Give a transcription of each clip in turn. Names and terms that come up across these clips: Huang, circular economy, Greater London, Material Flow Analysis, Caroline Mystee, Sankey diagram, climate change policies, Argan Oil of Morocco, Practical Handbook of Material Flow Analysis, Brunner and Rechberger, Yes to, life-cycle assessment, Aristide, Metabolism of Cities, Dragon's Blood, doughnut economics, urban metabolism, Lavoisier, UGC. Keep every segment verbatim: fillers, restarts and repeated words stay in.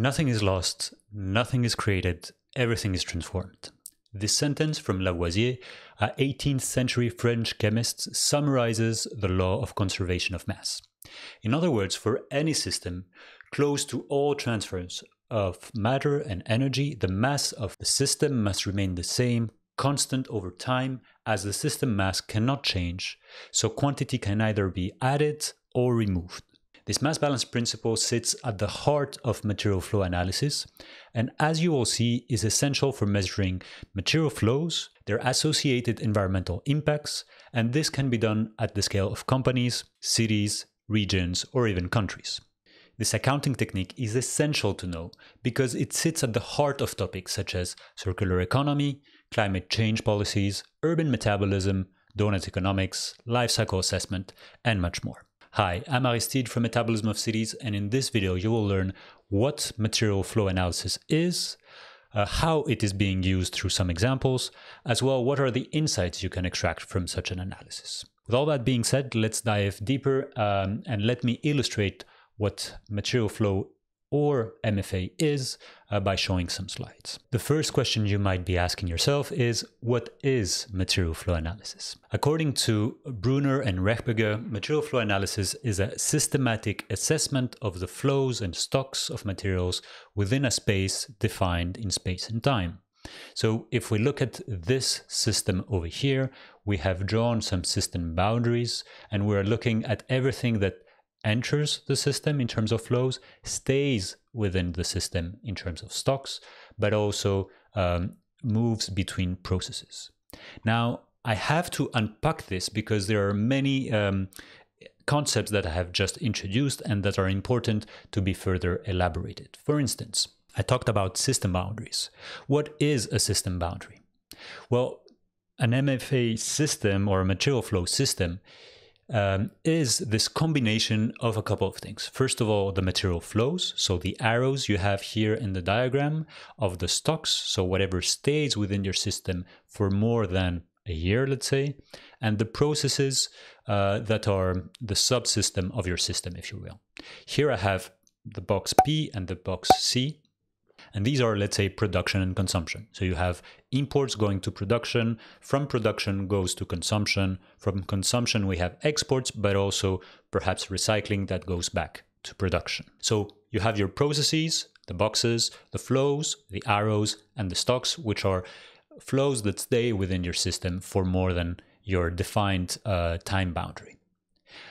Nothing is lost, nothing is created, everything is transformed. This sentence from Lavoisier, an eighteenth century French chemist, summarizes the law of conservation of mass. In other words, for any system, close to all transfers of matter and energy, the mass of the system must remain the same, constant over time, as the system mass cannot change, so quantity can either be added or removed. This mass balance principle sits at the heart of material flow analysis, and as you will see, is essential for measuring material flows, their associated environmental impacts, and this can be done at the scale of companies, cities, regions, or even countries. This accounting technique is essential to know because it sits at the heart of topics such as circular economy, climate change policies, urban metabolism, donut economics, life cycle assessment, and much more. Hi, I'm Aristide from Metabolism of Cities, and in this video you will learn what material flow analysis is, uh, how it is being used through some examples, as well what are the insights you can extract from such an analysis. With all that being said, let's dive deeper um, and let me illustrate what material flow or M F A is uh, by showing some slides. The first question you might be asking yourself is, what is material flow analysis? According to Brunner and Rechberger, material flow analysis is a systematic assessment of the flows and stocks of materials within a space defined in space and time. So if we look at this system over here, we have drawn some system boundaries and we're looking at everything that enters the system in terms of flows, stays within the system in terms of stocks, but also um, moves between processes. Now, I have to unpack this because there are many um, concepts that I have just introduced and that are important to be further elaborated. For instance, I talked about system boundaries. What is a system boundary? Well, an M F A system or a material flow system Um, is this combination of a couple of things. First of all, the material flows, so the arrows you have here in the diagram of the stocks, so whatever stays within your system for more than a year, let's say, and the processes uh, that are the subsystem of your system, if you will. Here I have the box P and the box C, and these are, let's say, production and consumption. So you have imports going to production, from production goes to consumption, from consumption we have exports, but also perhaps recycling that goes back to production. So you have your processes, the boxes, the flows, the arrows, and the stocks, which are flows that stay within your system for more than your defined uh, time boundary.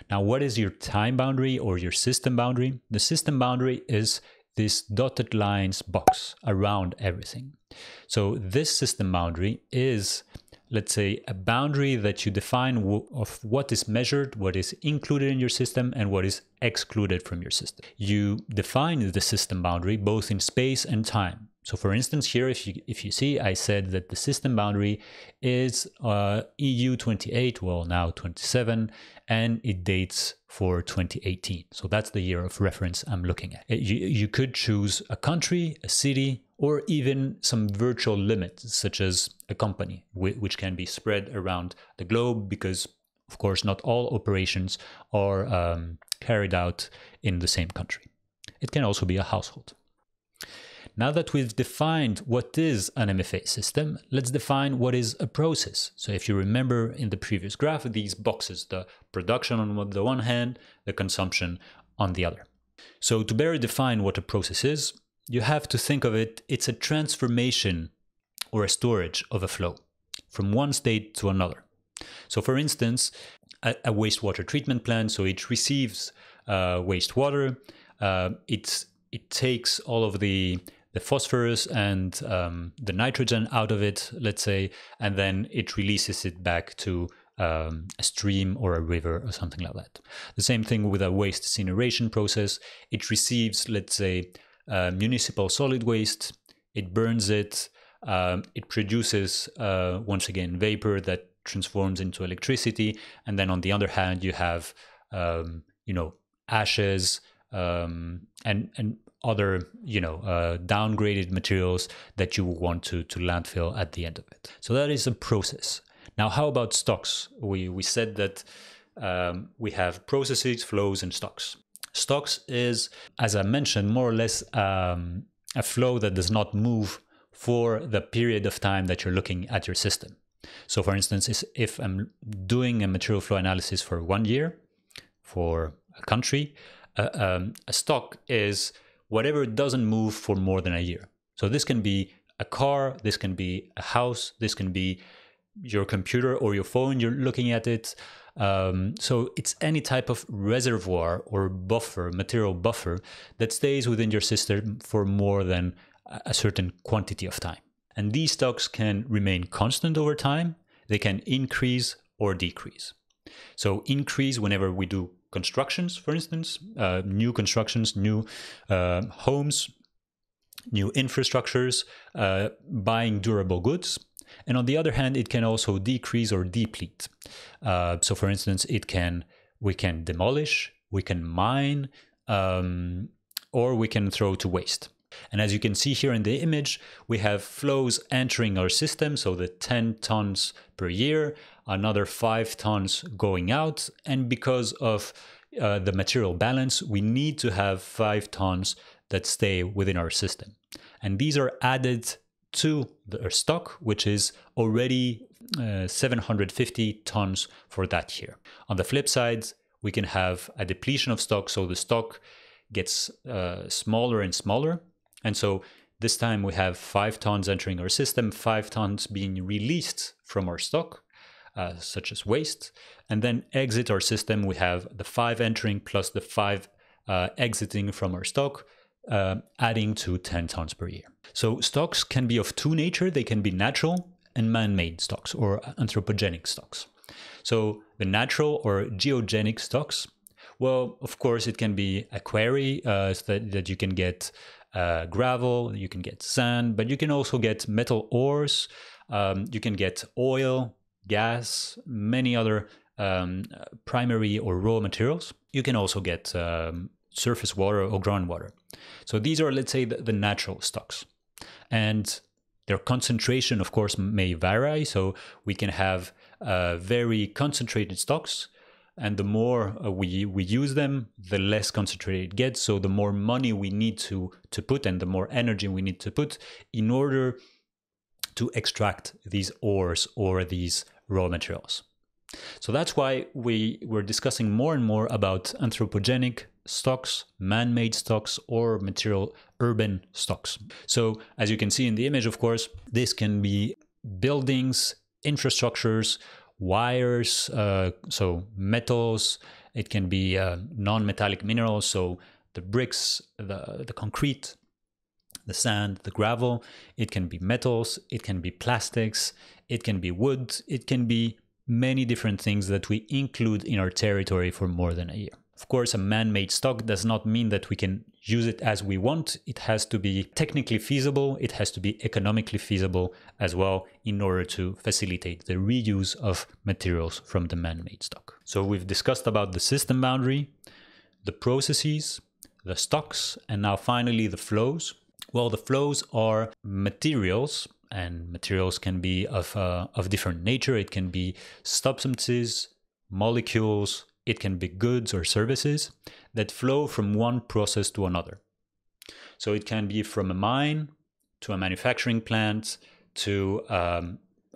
Now, what is your time boundary or your system boundary? The system boundary is this dotted lines box around everything. So this system boundary is, let's say, a boundary that you define of what is measured, what is included in your system, and what is excluded from your system. You define the system boundary both in space and time. So for instance, here, if you, if you see, I said that the system boundary is uh, E U twenty-eight, well now twenty-seven, and it dates for twenty eighteen. So that's the year of reference I'm looking at. You, you could choose a country, a city, or even some virtual limits, such as a company, which can be spread around the globe because, of course, not all operations are um, carried out in the same country. It can also be a household. Now that we've defined what is an M F A system, let's define what is a process. So if you remember in the previous graph, these boxes, the production on the one hand, the consumption on the other. So to better define what a process is, you have to think of it, it's a transformation or a storage of a flow from one state to another. So for instance, a, a wastewater treatment plant, so it receives uh, wastewater, uh, it's, it takes all of the the phosphorus and um, the nitrogen out of it, let's say, and then it releases it back to um, a stream or a river or something like that. The same thing with a waste incineration process. It receives, let's say, uh, municipal solid waste, it burns it, um, it produces, uh, once again, vapor that transforms into electricity, and then on the other hand, you have, um, you know, ashes, um, and, and other, you know, uh, downgraded materials that you want to, to landfill at the end of it. So that is a process. Now, how about stocks? We, we said that um, we have processes, flows, and stocks. Stocks is, as I mentioned, more or less um, a flow that does not move for the period of time that you're looking at your system. So for instance, if I'm doing a material flow analysis for one year, for a country, uh, um, a stock is whatever doesn't move for more than a year. So this can be a car, this can be a house, this can be your computer or your phone, you're looking at it. Um, so it's any type of reservoir or buffer, material buffer, that stays within your system for more than a certain quantity of time. And these stocks can remain constant over time. They can increase or decrease. So increase whenever we do constructions, for instance, uh, new constructions, new uh, homes, new infrastructures, uh, buying durable goods. And on the other hand, it can also decrease or deplete. Uh, so for instance, it can we can demolish, we can mine, um, or we can throw to waste. And as you can see here in the image, we have flows entering our system, so the ten tons per year, another five tons going out, and because of uh, the material balance, we need to have five tons that stay within our system. And these are added to the stock, which is already uh, seven hundred fifty tons for that year. On the flip side, we can have a depletion of stock, so the stock gets uh, smaller and smaller. And so this time we have five tons entering our system, five tons being released from our stock, uh, such as waste, and then exit our system. We have the five entering plus the five uh, exiting from our stock, uh, adding to ten tons per year. So stocks can be of two nature. They can be natural and man-made stocks or anthropogenic stocks. So the natural or geogenic stocks, well, of course, it can be a quarry uh, so that, that you can get Uh, gravel, you can get sand, but you can also get metal ores, um, you can get oil, gas, many other um, primary or raw materials. You can also get um, surface water or groundwater. So these are, let's say, the, the natural stocks. And their concentration, of course, may vary. So we can have uh, very concentrated stocks. And the more uh, we, we use them, the less concentrated it gets. So the more money we need to, to put and the more energy we need to put in order to extract these ores or these raw materials. So that's why we were discussing more and more about anthropogenic stocks, man-made stocks, or material urban stocks. So as you can see in the image, of course, this can be buildings, infrastructures, wires, uh, so metals, it can be uh, non-metallic minerals, so the bricks, the, the concrete, the sand, the gravel, it can be metals, it can be plastics, it can be wood, it can be many different things that we include in our territory for more than a year. Of course, a man-made stock does not mean that we can use it as we want. It has to be technically feasible. It has to be economically feasible as well in order to facilitate the reuse of materials from the man-made stock. So we've discussed about the system boundary, the processes, the stocks, and now finally the flows. Well, the flows are materials, and materials can be of, uh, of different nature. It can be substances, molecules, it can be goods or services that flow from one process to another. So it can be from a mine to a manufacturing plant to um,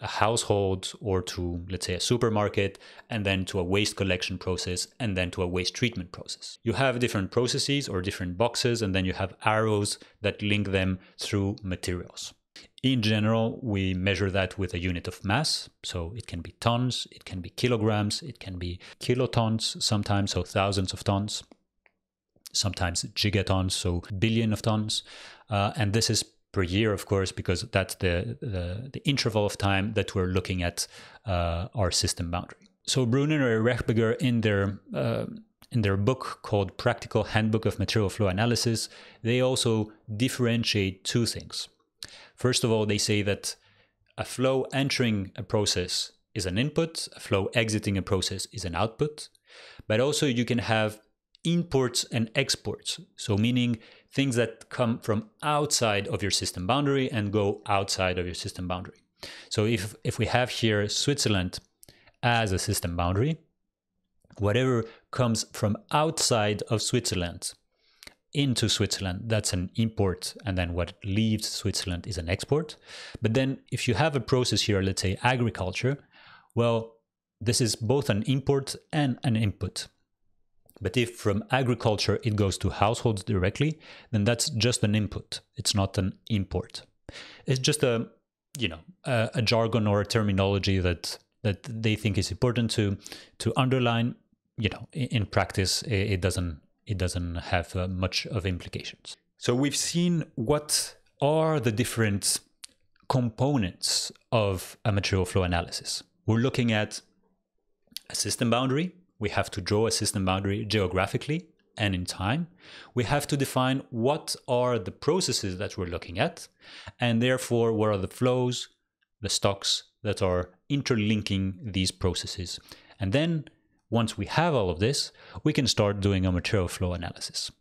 a household or to, let's say, a supermarket, and then to a waste collection process, and then to a waste treatment process. You have different processes or different boxes, and then you have arrows that link them through materials. In general, we measure that with a unit of mass. So it can be tons, it can be kilograms, it can be kilotons sometimes, so thousands of tons, sometimes gigatons, so billion of tons. Uh, and this is per year, of course, because that's the, the, the interval of time that we're looking at uh, our system boundary. So Brunner and Rechberger, in their uh, in their book called Practical Handbook of Material Flow Analysis, they also differentiate two things. First of all, they say that a flow entering a process is an input, a flow exiting a process is an output, but also you can have imports and exports. So meaning things that come from outside of your system boundary and go outside of your system boundary. So if, if we have here Switzerland as a system boundary, whatever comes from outside of Switzerland into Switzerland, that's an import, and then what leaves Switzerland is an export. But then if you have a process here, let's say agriculture, well, this is both an import and an input. But if from agriculture it goes to households directly, then that's just an input. It's not an import. It's just a, you know, a, a jargon or a terminology that that they think is important to to underline. You know, in, in practice, it, it doesn't it doesn't have uh, much of implications. So we've seen what are the different components of a material flow analysis. We're looking at a system boundary. We have to draw a system boundary geographically and in time. We have to define what are the processes that we're looking at, and therefore what are the flows, the stocks that are interlinking these processes. And then once we have all of this, we can start doing a material flow analysis.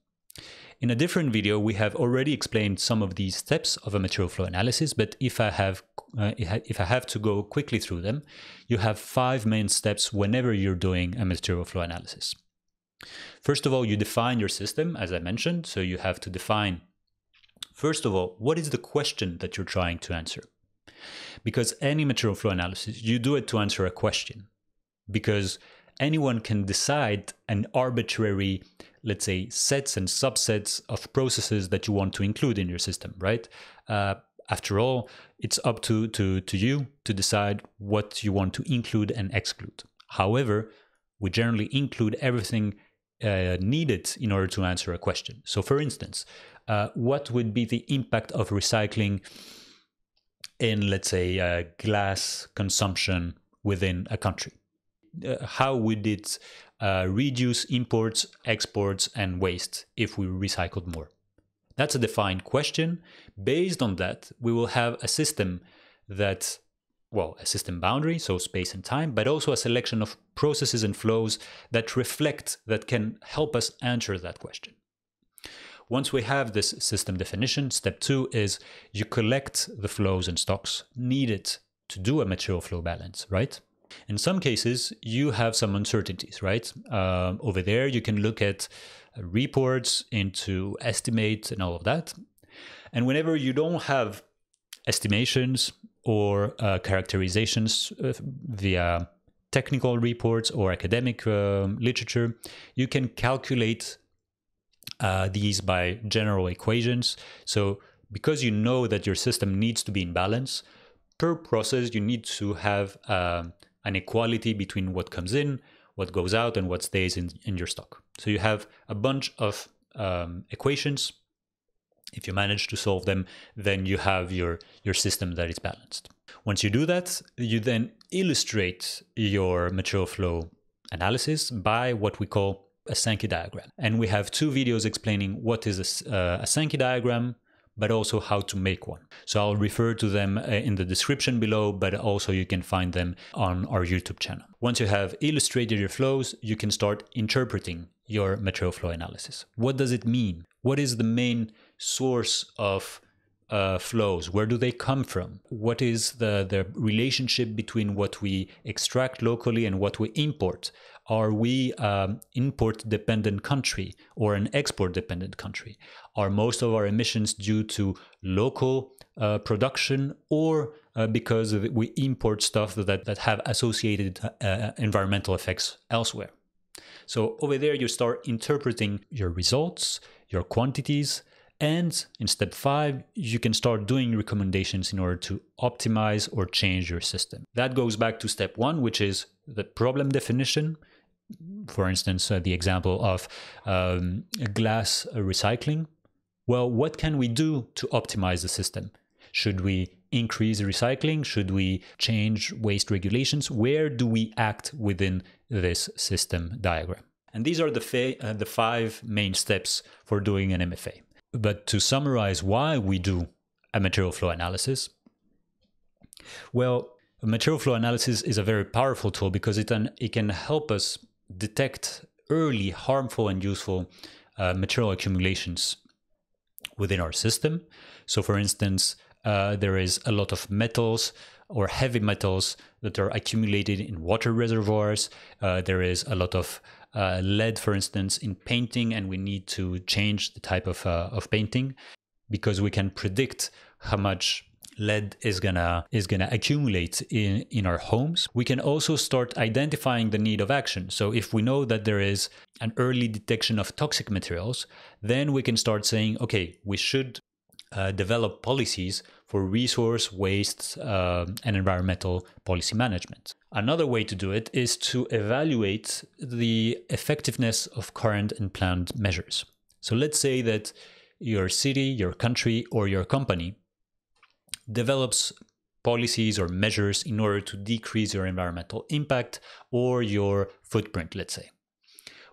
In a different video, we have already explained some of these steps of a material flow analysis, but if I have Uh, if I have to go quickly through them, you have five main steps whenever you're doing a material flow analysis. First of all, you define your system, as I mentioned. So you have to define, first of all, what is the question that you're trying to answer? Because any material flow analysis, you do it to answer a question. Because anyone can decide an arbitrary, let's say, sets and subsets of processes that you want to include in your system, right? Uh, After all, it's up to, to, to you to decide what you want to include and exclude. However, we generally include everything uh, needed in order to answer a question. So for instance, uh, what would be the impact of recycling in, let's say, uh, glass consumption within a country? Uh, how would it uh, reduce imports, exports, and waste if we recycled more? That's a defined question. Based on that, we will have a system that, well, a system boundary, so space and time, but also a selection of processes and flows that reflect, that can help us answer that question. Once we have this system definition, step two is you collect the flows and stocks needed to do a material flow balance, right? In some cases, you have some uncertainties, right? Um, over there, you can look at reports into estimates and all of that. And whenever you don't have estimations or uh, characterizations via technical reports or academic uh, literature, you can calculate uh, these by general equations. So because you know that your system needs to be in balance, per process you need to have uh, an equality between what comes in, what goes out, and what stays in, in your stock. So you have a bunch of um, equations. If you manage to solve them, then you have your, your system that is balanced. Once you do that, you then illustrate your material flow analysis by what we call a Sankey diagram. And we have two videos explaining what is a, uh, a Sankey diagram, but also how to make one. So I'll refer to them in the description below, but also you can find them on our YouTube channel. Once you have illustrated your flows, you can start interpreting your material flow analysis. What does it mean? What is the main source of uh, flows? Where do they come from? What is the, the relationship between what we extract locally and what we import? Are we um, import-dependent country or an export-dependent country? Are most of our emissions due to local uh, production or uh, because we import stuff that, that have associated uh, environmental effects elsewhere? So over there, you start interpreting your results, your quantities, and in step five, you can start doing recommendations in order to optimize or change your system. That goes back to step one, which is the problem definition. For instance, uh, the example of um, glass recycling. Well, what can we do to optimize the system? Should we increase recycling? Should we change waste regulations? Where do we act within this system diagram? And these are the, fa uh, the five main steps for doing an M F A. But to summarize why we do a material flow analysis, well, a material flow analysis is a very powerful tool because it, an, it can help us detect early harmful and useful uh, material accumulations within our system. So for instance, uh, there is a lot of metals or heavy metals that are accumulated in water reservoirs. Uh, there is a lot of uh, lead, for instance, in painting, and we need to change the type of, uh, of painting because we can predict how much lead is gonna is gonna accumulate in in our homes. We can also start identifying the need of action. So if we know that there is an early detection of toxic materials, then we can start saying, okay, we should uh, develop policies for resource, waste, uh, and environmental policy management. Another way to do it is to evaluate the effectiveness of current and planned measures. So let's say that your city, your country, or your company develops policies or measures in order to decrease your environmental impact or your footprint, let's say.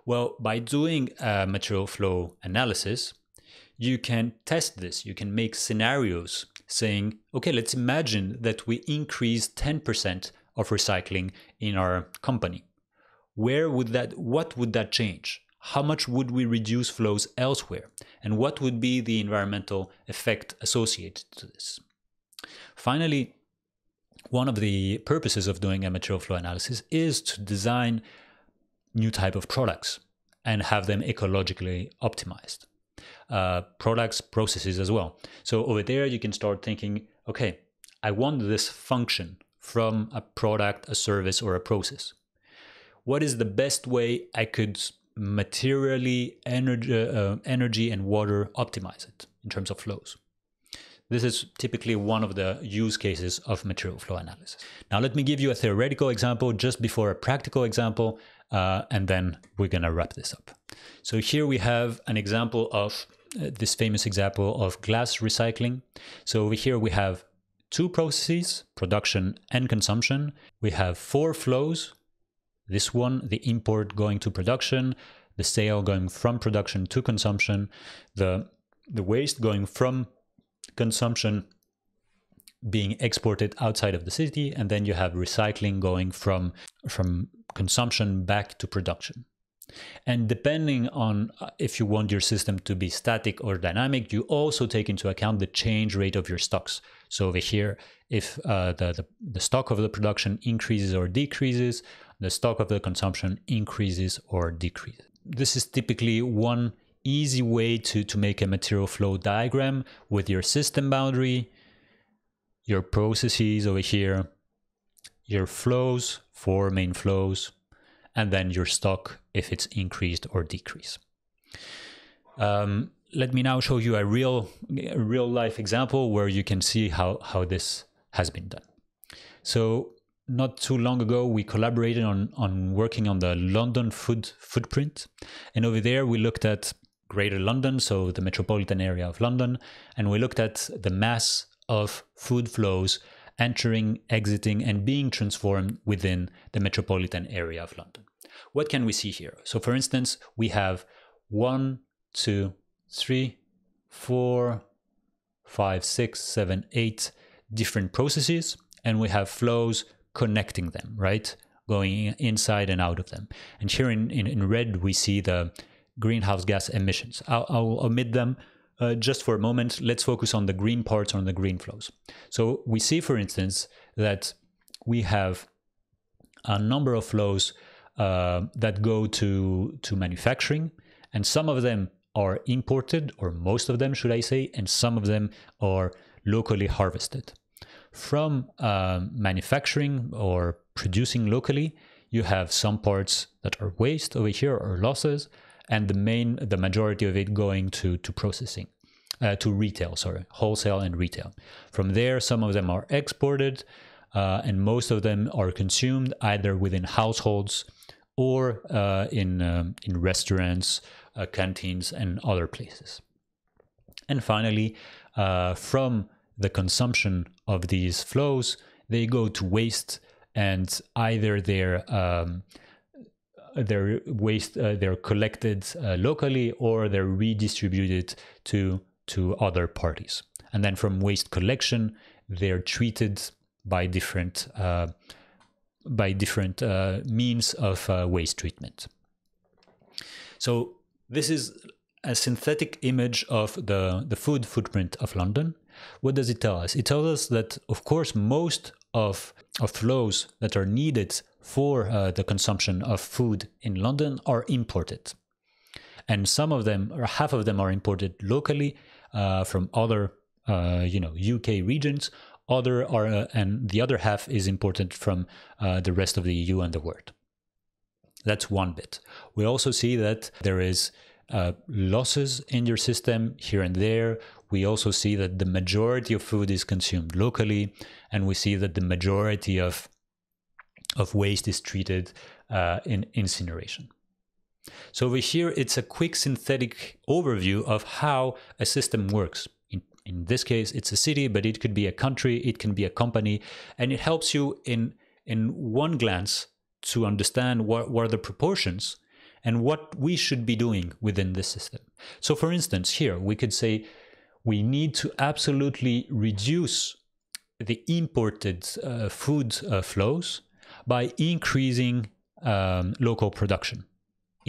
Well, by doing a material flow analysis, you can test this. You can make scenarios saying, okay, let's imagine that we increase ten percent of recycling in our company. Where would that, what would that change? How much would we reduce flows elsewhere? And what would be the environmental effect associated to this? Finally, one of the purposes of doing a material flow analysis is to design new type of products and have them ecologically optimized. Uh, products, processes as well. So over there, you can start thinking, okay, I want this function from a product, a service, or a process. What is the best way I could materially, energy, uh, energy and water optimize it in terms of flows? This is typically one of the use cases of material flow analysis. Now, let me give you a theoretical example just before a practical example, uh, and then we're going to wrap this up. So here we have an example of uh, this famous example of glass recycling. So over here we have two processes, production and consumption. We have four flows. This one, the import going to production, the sale going from production to consumption, the, the waste going from consumption being exported outside of the city, and then you have recycling going from from consumption back to production. And depending on if you want your system to be static or dynamic, you also take into account the change rate of your stocks. So over here, if uh, the, the, the stock of the production increases or decreases, the stock of the consumption increases or decreases. This is typically one easy way to, to make a material flow diagram with your system boundary, your processes over here, your flows, four main flows, and then your stock if it's increased or decreased. Um, let me now show you a real, a real life example where you can see how, how this has been done. So not too long ago, we collaborated on, on working on the London food footprint. And over there, we looked at Greater London, so the metropolitan area of London, and we looked at the mass of food flows entering, exiting, and being transformed within the metropolitan area of London. What can we see here? So for instance, we have one, two, three, four, five, six, seven, eight different processes, and we have flows connecting them, right? Going inside and out of them. And here in, in, in red, we see the greenhouse gas emissions. I'll, I'll omit them uh, just for a moment. Let's focus on the green parts, on the green flows. So we see, for instance, that we have a number of flows uh, that go to, to manufacturing, and some of them are imported, or most of them, should I say, and some of them are locally harvested. From uh, manufacturing or producing locally, you have some parts that are waste over here or losses, and the main, the majority of it going to, to processing, uh, to retail, sorry, wholesale and retail. From there, some of them are exported, uh, and most of them are consumed either within households or uh, in, um, in restaurants, uh, canteens, and other places. And finally, uh, from the consumption of these flows, they go to waste, and either their um, their waste uh, they're collected uh, locally, or they're redistributed to to other parties. And then from waste collection, they're treated by different uh, by different uh, means of uh, waste treatment. So this is a synthetic image of the the food footprint of London. What does it tell us? It tells us that, of course, most of, of flows that are needed for uh, the consumption of food in London are imported. And some of them, or half of them, are imported locally uh, from other, uh, you know, U K regions. Other are, uh, and the other half is imported from uh, the rest of the E U and the world. That's one bit. We also see that there is uh, losses in your system here and there. We also see that the majority of food is consumed locally, and we see that the majority of of waste is treated uh, in incineration. So over here, it's a quick synthetic overview of how a system works. In, in this case, it's a city, but it could be a country, it can be a company, and it helps you in, in one glance to understand what, what are the proportions and what we should be doing within this system. So for instance, here we could say we need to absolutely reduce the imported uh, food uh, flows by increasing um, local production,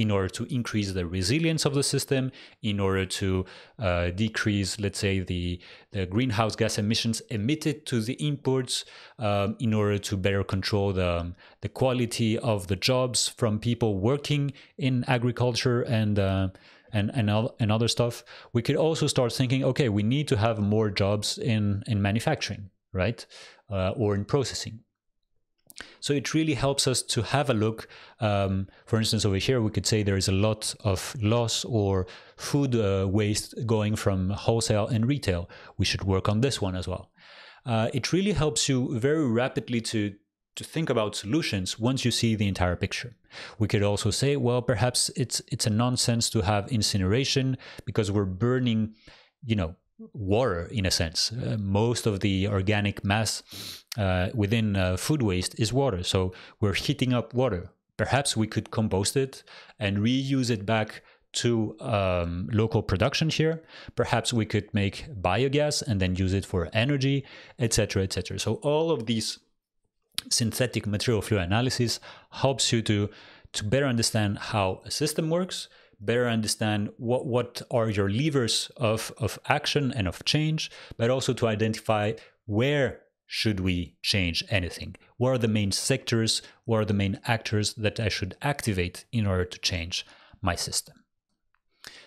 in order to increase the resilience of the system, in order to uh, decrease, let's say, the, the greenhouse gas emissions emitted to the imports, um, in order to better control the, the quality of the jobs from people working in agriculture and, uh, and, and, all, and other stuff. We could also start thinking, okay, we need to have more jobs in, in manufacturing, right? Uh, or in processing. So it really helps us to have a look. Um, for instance, over here, we could say there is a lot of loss or food uh, waste going from wholesale and retail. We should work on this one as well. Uh, it really helps you very rapidly to, to think about solutions once you see the entire picture. We could also say, well, perhaps it's, it's a nonsense to have incineration because we're burning, you know, water, in a sense. Uh, most of the organic mass uh, within uh, food waste is water, so we're heating up water. Perhaps we could compost it and reuse it back to um, local production here. Perhaps we could make biogas and then use it for energy, et cetera, et cetera. So all of these synthetic material flow analysis helps you to, to better understand how a system works, better understand what, what are your levers of, of action and of change, but also to identify where should we change anything? What are the main sectors? What are the main actors that I should activate in order to change my system?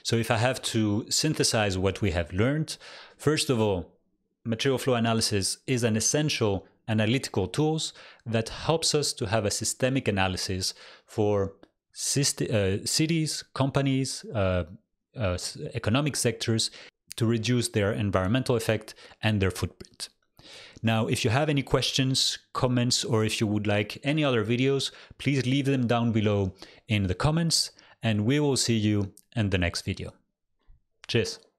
So if I have to synthesize what we have learned, first of all, material flow analysis is an essential analytical tool that helps us to have a systemic analysis for Uh, cities, companies, uh, uh, economic sectors, to reduce their environmental effect and their footprint. Now, if you have any questions, comments, or if you would like any other videos, please leave them down below in the comments, and we will see you in the next video. Cheers!